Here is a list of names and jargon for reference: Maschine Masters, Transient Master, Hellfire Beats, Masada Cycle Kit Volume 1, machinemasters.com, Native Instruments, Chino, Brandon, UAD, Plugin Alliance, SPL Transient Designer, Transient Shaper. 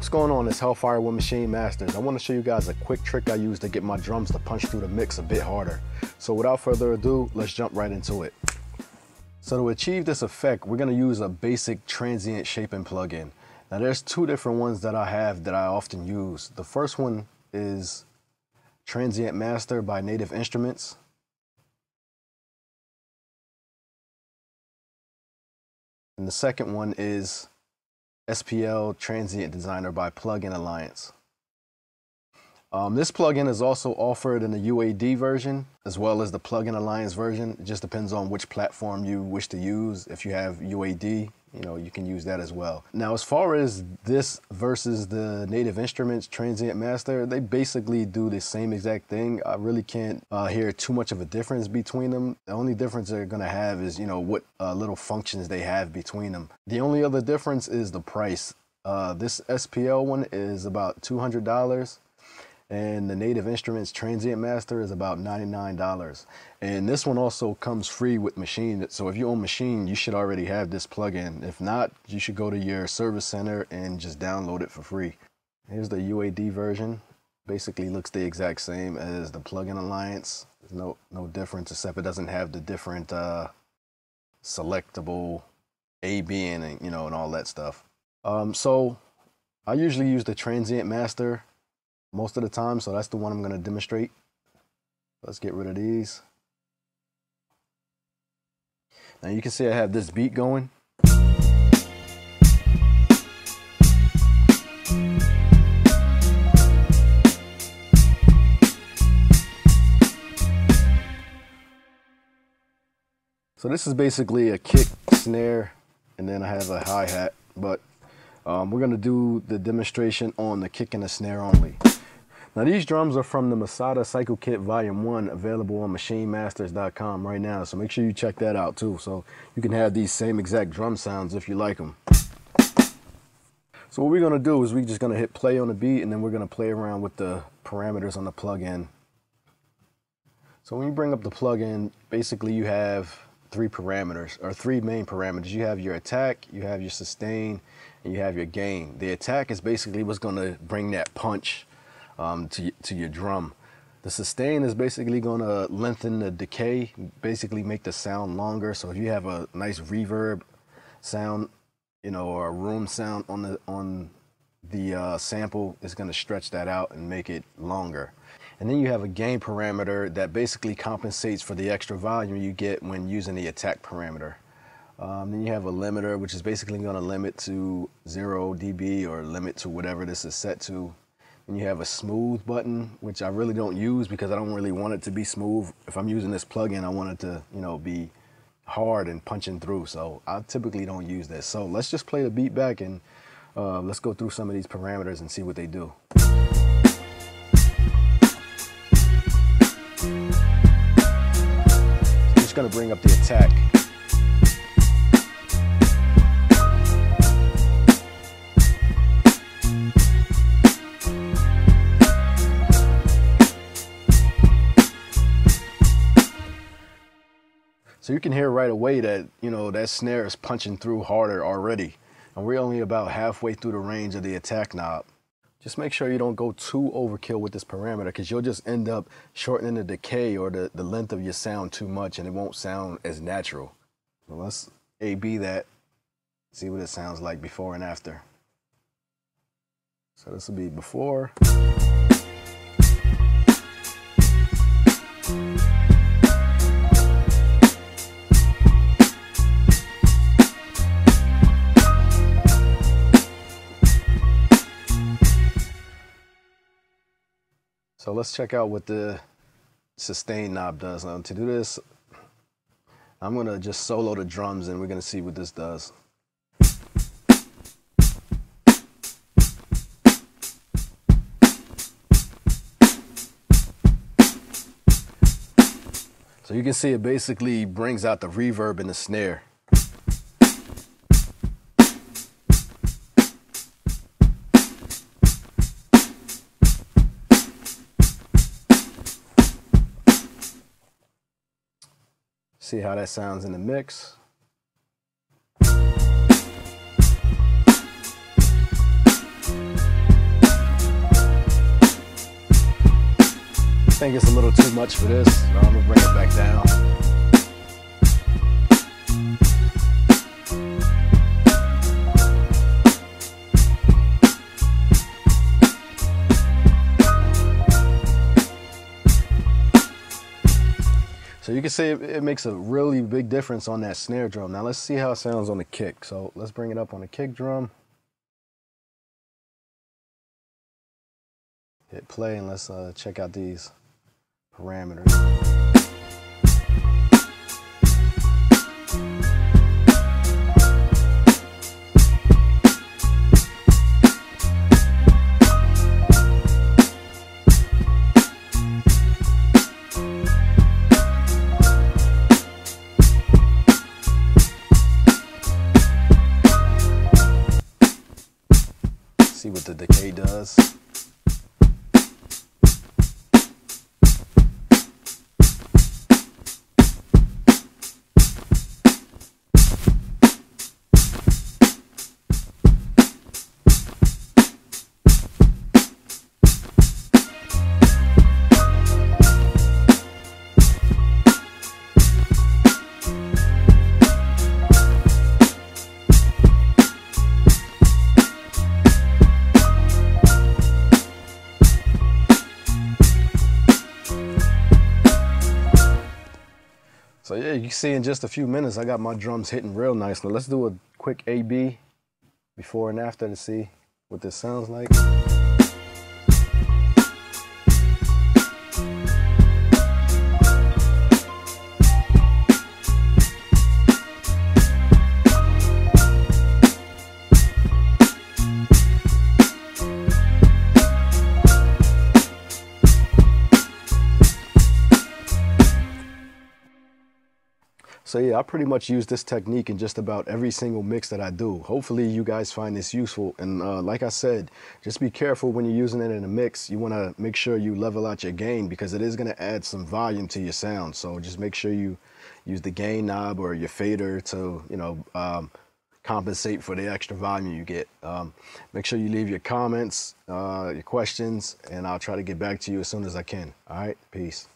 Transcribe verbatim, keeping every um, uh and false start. What's going on? It's Hellfire with Maschine Masters. I want to show you guys a quick trick I use to get my drums to punch through the mix a bit harder. So without further ado, let's jump right into it. So to achieve this effect, we're going to use a basic transient shaping plugin. Now there's two different ones that I have that I often use. The first one is Transient Master by Native Instruments. And the second one is S P L Transient Designer by Plugin Alliance. Um, this plugin is also offered in the U A D version as well as the Plugin Alliance version. It just depends on which platform you wish to use. If you have U A D, you know, you can use that as well. Now, as far as this versus the Native Instruments Transient Master, they basically do the same exact thing. I really can't uh, hear too much of a difference between them. The only difference they're gonna have is, you know, what uh, little functions they have between them. The only other difference is the price. Uh, this S P L one is about two hundred dollars and the Native Instruments Transient Master is about ninety-nine dollars. And this one also comes free with Maschine. So if you own Maschine, you should already have this plugin. If not, you should go to your service center and just download it for free. Here's the U A D version. Basically looks the exact same as the Plugin Alliance. There's no, no difference, except it doesn't have the different uh, selectable A, B, and, you know, and all that stuff. Um, so I usually use the Transient Master most of the time, so that's the one I'm going to demonstrate. Let's get rid of these. Now you can see I have this beat going. So this is basically a kick, snare, and then I have a hi-hat, but um, we're going to do the demonstration on the kick and the snare only. Now these drums are from the Masada Cycle Kit Volume one, available on machine masters dot com right now, so make sure you check that out too, so you can have these same exact drum sounds if you like them. So what we're going to do is we're just going to hit play on the beat, and then we're going to play around with the parameters on the plugin. So when you bring up the plugin, basically you have three parameters, or three main parameters. You have your attack, you have your sustain, and you have your gain. The attack is basically what's going to bring that punch Um, to, to your drum. The sustain is basically going to lengthen the decay, basically make the sound longer. So if you have a nice reverb sound, you know, or a room sound on the on the uh, sample, it's going to stretch that out and make it longer. And then you have a gain parameter that basically compensates for the extra volume you get when using the attack parameter. Um, then you have a limiter, which is basically going to limit to zero D B or limit to whatever this is set to. And you have a smooth button, which I really don't use because I don't really want it to be smooth. If I'm using this plugin, I want it to, you know, be hard and punching through. So I typically don't use this. So let's just play the beat back and uh, let's go through some of these parameters and see what they do. So I'm just gonna bring up the attack. So you can hear right away that, you know, that snare is punching through harder already. And we're only about halfway through the range of the attack knob. Just make sure you don't go too overkill with this parameter, because you'll just end up shortening the decay or the, the length of your sound too much, and it won't sound as natural. So let's A B that, see what it sounds like before and after. So this will be before. So let's check out what the sustain knob does. Now to do this, I'm gonna just solo the drums and we're gonna see what this does. So you can see it basically brings out the reverb and the snare. See how that sounds in the mix. think it's a little too much for this, so I'm gonna bring it back down. So you can see it, it makes a really big difference on that snare drum. Now let's see how it sounds on the kick. So let's bring it up on the kick drum. Hit play and let's uh, check out these parameters. See what the decay does. So yeah, you see in just a few minutes, I got my drums hitting real nicely. Let's do a quick A B before and after to see what this sounds like. So yeah, I pretty much use this technique in just about every single mix that I do. Hopefully you guys find this useful. And uh, like I said, just be careful when you're using it in a mix. You want to make sure you level out your gain because it is going to add some volume to your sound. So just make sure you use the gain knob or your fader to, you know, um, compensate for the extra volume you get. Um, make sure you leave your comments, uh, your questions, and I'll try to get back to you as soon as I can. All right, peace.